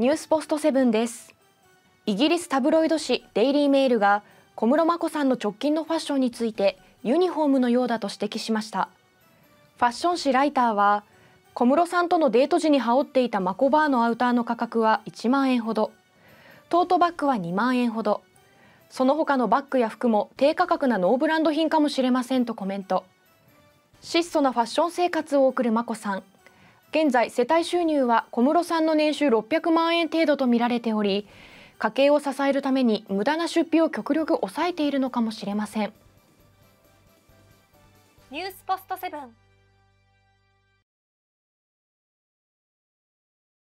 ニュースポストセブンです。イギリスタブロイド紙デイリーメールが小室眞子さんの直近のファッションについてユニフォームのようだと指摘しました。ファッション誌ライターは、小室さんとのデート時に羽織っていたマコバーのアウターの価格は1万円ほど、トートバッグは2万円ほど、その他のバッグや服も低価格なノーブランド品かもしれませんとコメント。質素なファッション生活を送る眞子さん、現在世帯収入は小室さんの年収600万円程度と見られており、家計を支えるために無駄な出費を極力抑えているのかもしれません。ニュースポストセブン。